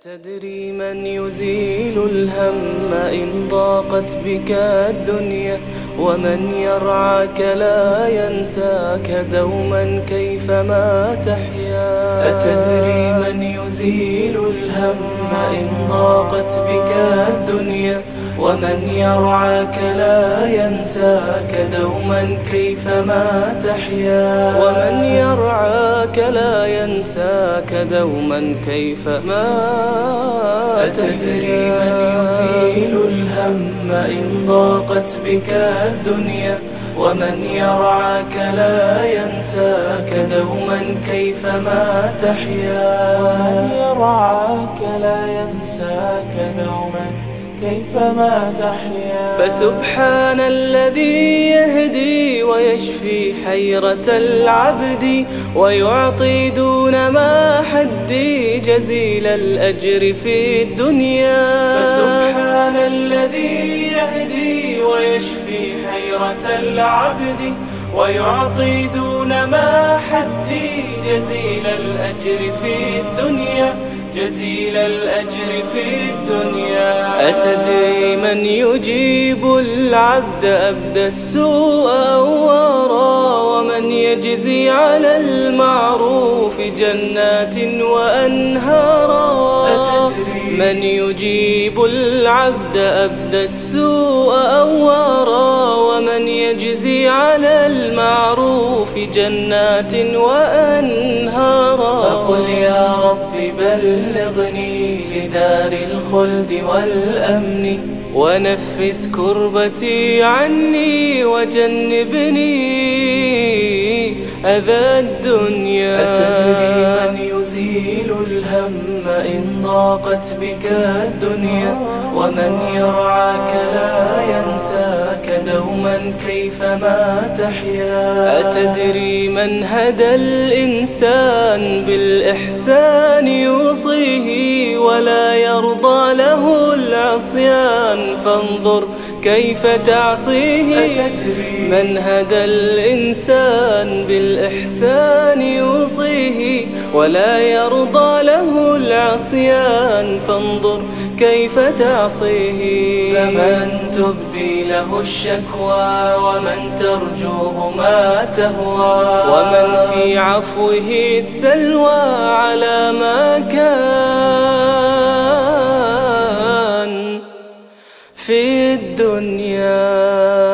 أتدري من يزيل الهم إن ضاقت بك الدنيا، ومن يرعاك لا ينساك دوما كيفما تحيا. أتدري من يزيل الهم إن ضاقت بك الدنيا، ومن يرعاك لا ينساك دوما كيفما تحيا. ومن يرعاك لا ينساك دوما كيفما تحيا. أتدري من يزيل الهم إن ضاقت بك الدنيا، ومن يرعاك لا ينساك دوما كيفما تحيا. ومن يرعاك لا ينساك دوما كيفما تحيا. فسبحان الذي يهدي ويشفي حيرة العبد، ويعطي دون ما حدي جزيل الأجر في الدنيا. فسبحان الذي يهدي ويشفي حيرة العبد، ويعطي دون ما حدي جزيل الأجر في الدنيا، جزيل الأجر في الدنيا. أتدري من يجيب العبد أبدى السوء أورا، ومن يجزي على المعروف جنات وأنهارا. أتدري من يجيب العبد أبدى السوء أورا، ومن يجزي على المعروف جنات وأنهارا. فقل يا رب بلغني لدار الخلد والأمن، ونفس كربتي عني وجنبني أذى الدنيا. أتدري من يزيل الهم إن ضاقت بك الدنيا، ومن يرعاك لا ينساك دوما كيفما تحيا. أتدري من هدى الإنسان بالإحسان يوصيه، ولا يرضى له العصيان فانظر كيف تعصيه. أتدري من هدى الإنسان بالإحسان يوصيه، ولا يرضى له العصيان فانظر كيف تعصيه. فمن تبدي له الشكوى، ومن ترجوه ما تهوى، ومن في عفوه السلوى على ما كان في الدنيا.